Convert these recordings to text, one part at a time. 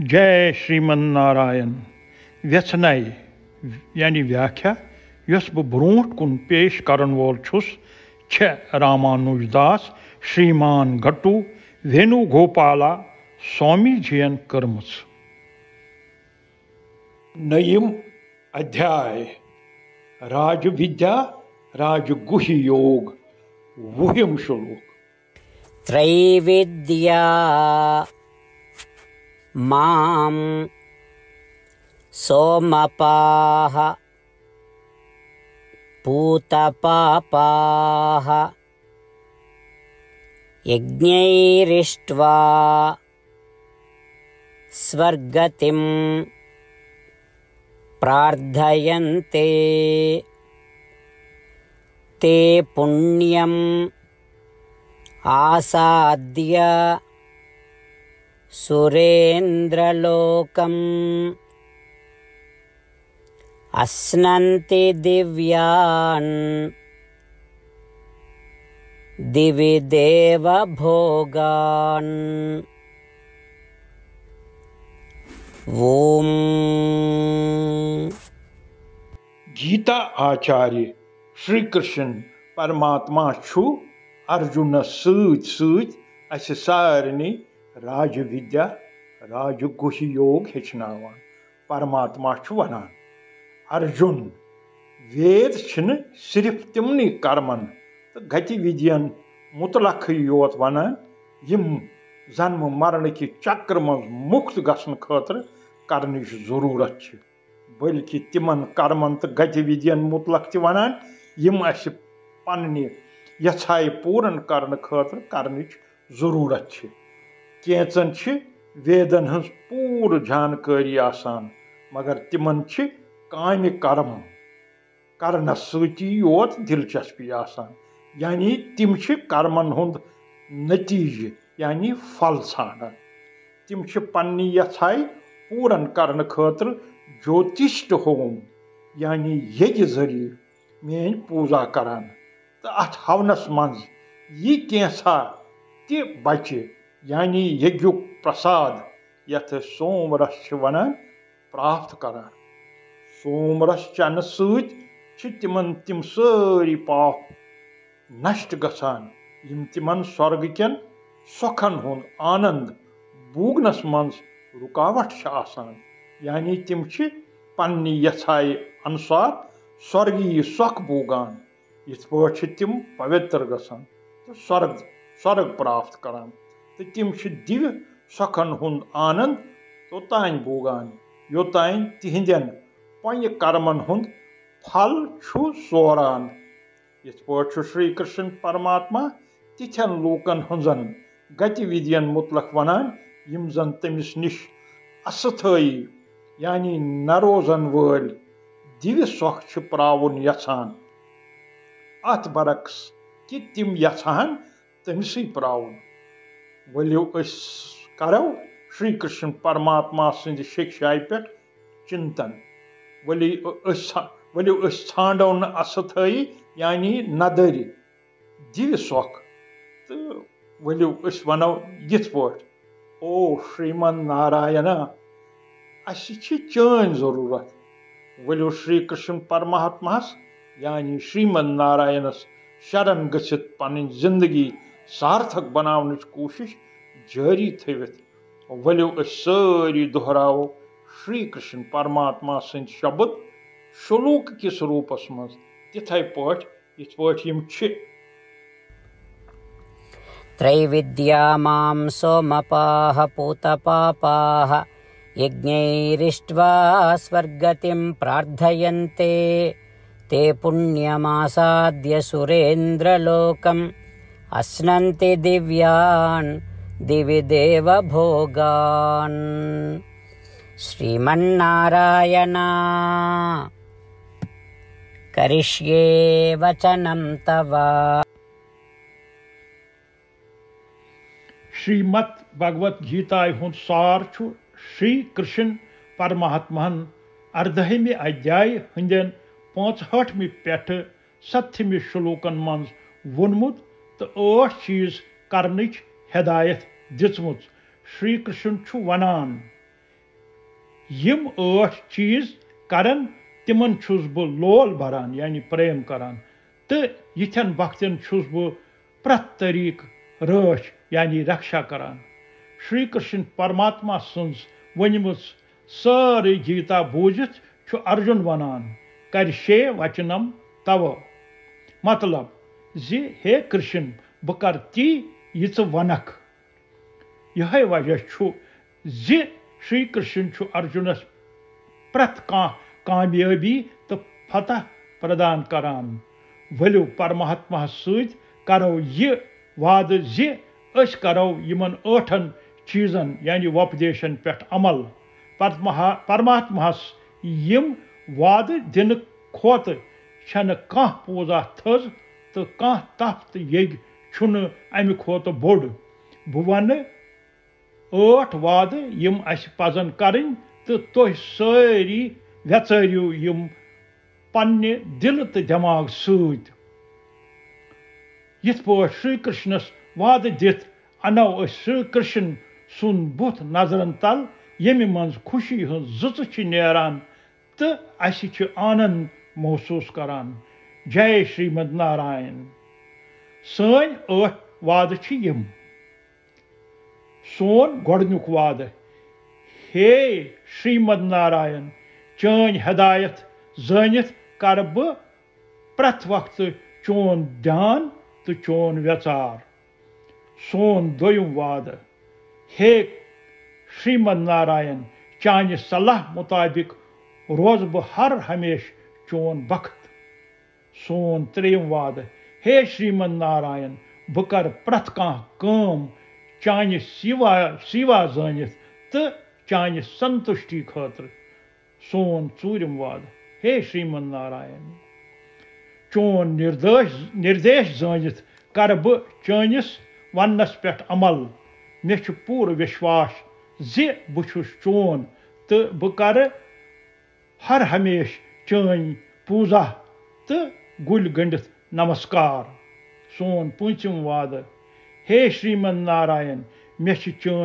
जय श्रीमन्नारायण। व्यसनय यानी व्याख्या यस ब्रूट कुन पेश करन वोल छुस छ रामानुजदास श्रीमान घटू वेणु गोपाला स्वामी जियन कर्मस। नयम अध्याय राज विद्या राजगुहि योग वुहिम श्लोक। त्रैविद्या माम सोमपाः पूतपापाः यज्ञैरिष्ट्वा स्वर्गतिं प्रार्थयन्ते ते पुण्यं आसाद्य सुरेन्द्रलोकम् अस्नन्ति दिव्यान् दिवि देवभोगान्। ओम। गीता आचार्य श्री कृष्ण परमात्मा छु अर्जुन सूच सूच अस सारनी राज विद्या राज गुहि योग हिचनावान। परमात्मा छु वनान अर्जुन वेद छिन सिर्फ तिमनी कर्मन तो गतिविधियन मुतलक योत वनान यम जन्म मरण की चक्र में मुक्त गसन खतर करने की जरूरत छ, बल्कि तिमन कर्मन तो गतिविधियन मुतलक छ वनान यम अस पन्नी यथाय पूर्ण करने खतर करने की जरूरत छ। केंचन छ वेदन हंस पूर्ण जानकारी आसान मगर तिमन छ काम कर्म करने सती योत दिलचस्पी आसान, यानी तिम छ कर्मन हुंद नतीजे यानी फल सान। तिम छ पन्नी यथाय पूर्ण करने खतर ज्योतिष्ट होम यानी यज्ञ जरिए मेन पूजा करान तो अत हवनस मज यह कैसा ते बचे यानी यज्ञ प्रसाद यथ सोमरस वनान प्राप्त करान। सोमरस चन सतन तिम सारी पाप नष्ट गसान यम तिमन स्वर्ग केन सुखन हुंद आनंद भूगनस मज रुकावट आसान, यानी तिम छ पन्नी यथाय अनुसार स्वर्गीय सुख भोगान यथ पे तिम पवित्र गसान तो स्वर्ग स्वर्ग प्राप्त करान तो तिम दिव्य सुखन हुंद आनंद तोतान भोगान योतान तिहंदन पन कर्मन हुंद फल छु सोरान। यथ पे श्री कृष्ण परमात्मा तिथन लोकन हंजन गतिविधियन मुतलक वनान यम जन तमिस निश अस्थायी यानी नरोजन वल दिव्य सोख प्रावन यछान अत बरक्स कि तिम यछान तमसी प्रावन। वलियो अस करो श्री कृष्ण परमात्मा सिंद शिक्षाय पे चिंतन वलियो अस छांडो न अस्थायी यानी नदरी दिव्य सोख तो वलियो अस वनो यथ पोट ओ श्रीमन नारायण असी छी चैन जरूरत। वलियो श्री कृष्ण परमात्मा यानी श्रीमन नारायणस शरण गछित पनी जिंदगी सार्थक बनाने की कोशिश जारी थवित। वलियो अस सारी दोहरावो श्री कृष्ण परमात्मा सिंद शब्द श्लोक किस रूपस मज तिथाय पाठ यथ पाठ यम छ। त्रैविद्या मां सोमपाः पूतपापाः यज्ञैरिष्ट्वा स्वर्गतिं प्रार्थयन्ते ते पुण्यमासाद्य सुरेन्द्रलोकम् अस्नन्ति दिव्यान् दिवि देवभोगान्। श्रीमन्नारायण करिष्ये वचनं तव। श्रीमद् भगवत गीता हुंद सार छु श्री कृष्ण परमात्मन 18वें अध्याय हंदन 65वें पेठ 70वें श्लोकन मन वोनमुत तो 8 चीज करने हिदायत दिचमुत। श्री कृष्ण छु वनान यम आठ चीज करन तिमन छुस बो लोल भरान यानी प्रेम करान तो यिथन भक्तन छुस बो प्रत्येक रोश यानी रक्षा करान श्री कृष्ण परमात्मा संस वनिमस सारे गीता बोझत छु अर्जुन वनान करशे वचनम तव मतलब जी हे कृष्ण बकरती यिच वनक यह वजह छु जी श्री कृष्ण छु अर्जुनस प्रतका कामयाबी तो फतह प्रदान करान वलु परमात्मा सहित करो ये वाद जी अस करो यमन ओठन चीजन यानी वपदेशन पे अमल परमात्मास यम वाद दिन खोत छन कह पूजा थज तो कह तफ्त यज्ञ छुन अमि खोत बोड भुवन ओठ वाद यम अस पजन करन तो तोय सारी वेचरियो यम पन्ने दिल ते दिमाग सूद यिथ पो श्री कृष्णस वाद दित अनौ श्री कृष्ण सुन बुत नजरन तल यमि मंज खुशी जुच छ नेरान तो असि छ आनंद महसूस करान जय श्रीमद नारायण सन ओठ वाद छ यम सोन गोडनुक वाद हे श्रीमद नारायण चन हिदायत जानत करब प्रत वक्त चोन ध्यान तो चोन विचार सोन दोयम वाद हे श्रीमद नारायण चानि सलाह मुताबिक रोज ब हर हमेश चोन भक्त सोन त्रेयम वाद हे श्रीमद नारायण ब कर प्रत कह काम चानि सिवा जानत तो चानि संतुष्टि खातिर सोन चूरम वाद हे श्रीमद नारायण चोन निर्देश जानत कर ब चानिस वनस पे अमल मे छ पूर्ण विश्वास जी बुछुस चोन तो बकर हर हमेश चन पूजा तो गुल गंडित नमस्कार सोन पंचम वाद हे श्रीमद नारायण मे छ चन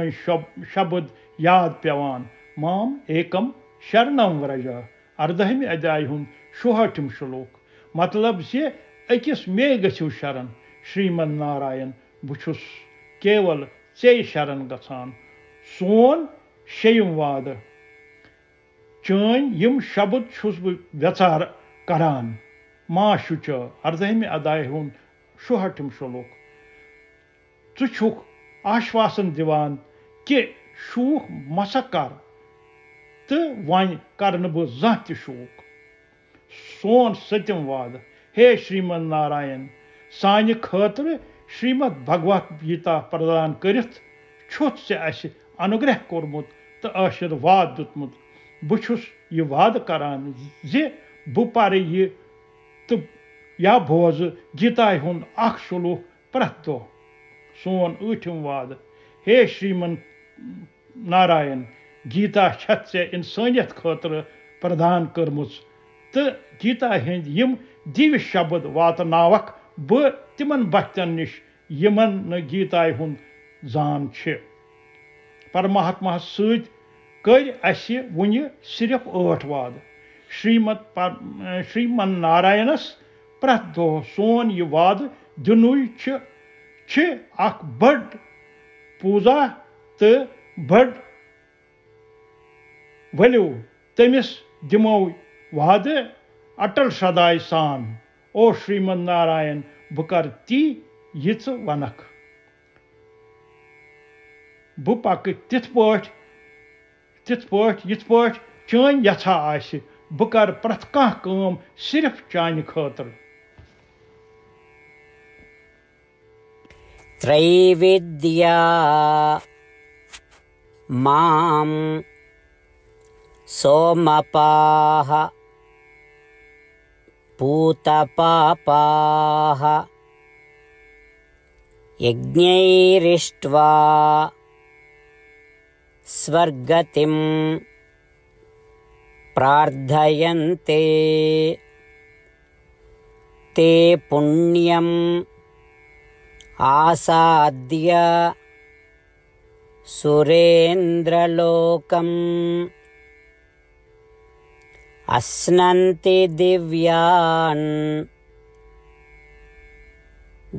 शब्द याद पेवान माम एकम शरणम व्रज अर्धहम अध्याय हुन 68 श्लोक मतलब से अकिस मे गछु शरण श्रीमद नारायण बुछुस केवल से शरण गसान सोन शेयम वाद चन यम शब्द छुस विचार करान मा शुच अर्धहम अदाय हुन 68 श्लोक तु छुक आश्वासन दिवान कि शूक मसकर तो वन कर न बो जह शूक सोन सत्यम वाद हे श्रीमद नारायण सानि खातिर श्रीमद भगवत गीता प्रदान करित छुत से अस अनुग्रह कोर्मुत तो आशीर्वाद दुतमुत बुछुस ये वाद करान जे बुपारे ये तो या भोज गीताय हुन अख श्लोक प्रतो सोन ऊठम वाद हे श्रीमन नारायण गीता छत से इंसानियत खातर प्रदान कर्मुस तो गीता हिंद यम दिव्य शब्द वातनावक ब तिमन भक्तन निश यमन न गीताय हुन जान छ परमात्मा सहित कर असे वुनि सिर्फ ओठ वाद श्रीमन नारायणस प्रत दो सोन यह वाद दिनुय छ अख बड़ पूजा तो बड़ वलु तमिस दिमो वाद अटल सदाय सान ओ श्रीमद नारायण बकर ती यिच वनक बुपाक तिथ पाठ चन यथा आस बकर प्रत कह काम सिर्फ चानि खातर त्रैविद्या माम सोमपाः पूतपापाः यज्ञैरिष्ट्वा स्वर्गतिं प्रार्थयन्ते ते पुण्यं आसाद्य सुरेन्द्रलोकम् Asnanti divyan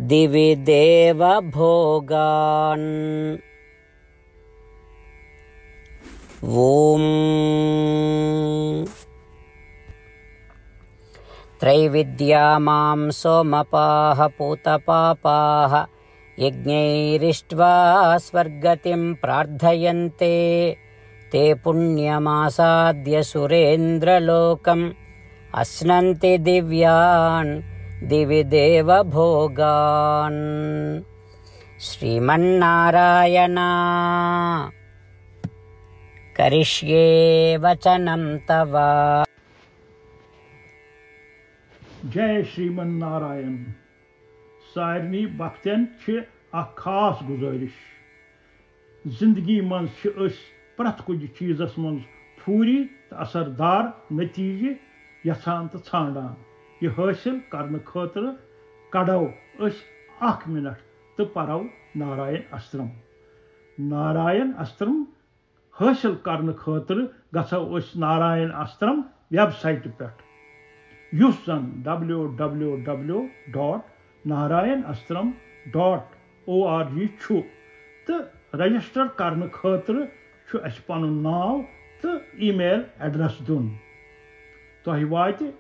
divi deva bhogan. Om Traividya mam somapaha putapapaha yajnairishtva svargatim prardhayante te punyamasadya surendra lokam asnante divyan divideva bhogan. Sriman Narayana Karishye Vachanam Tava. Jai Sriman Narayan. Sairni Bhakten Che Akas Guzarish. Zindagi Mans Che Us Pratkuji Chizas Mans Puri Asardar Natiji Yasanta Chandan. Ye Hershel Karna Kotra Kadao Us Akminat the Parao Narayanastram. Narayanastram Hershel Karna Kotra Gasa Us Narayanastram website pet. Usan www.narayanastram.org chu. The register Karna Kotra chu Espanu now the email address dun. Tohiwati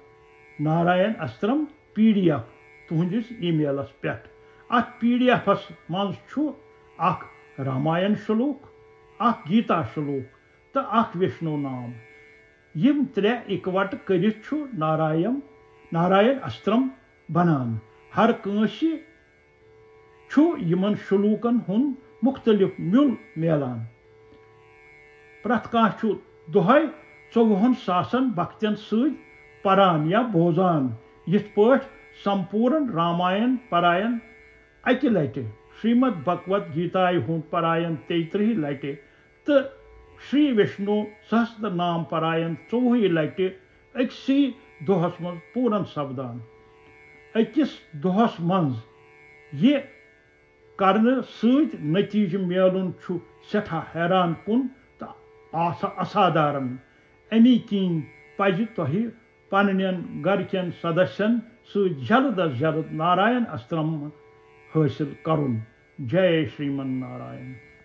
Narayanastram PDF tuhundis email as pet. At PDF as mans chu ak Ramayan Shaluk, ak Gita Shaluk, the ak Vishnu Nam. Yim tre ikvat karichu Narayanastram banan. Har kanshi chu yiman shulukan hun muktalif mul melan. Pratka chu duhai sovuhun sasan baktian suj. Paran ya bozan yith pert sampuran Ramayan parayan aiki laite Srimad Bhagavad Gita hun parayan 33 laite the Sri Vishnu Sahasra Naam parayan 24 laite aksi dohas man puran sabdan akis dohas man ye karna suj natij melun chu setha heran kun ta asa asadaran any king pajitohi Pananian Garkian Sadashan Su Jalada Jalad Narayanastram Hershel Karun Jai Sriman Narayan.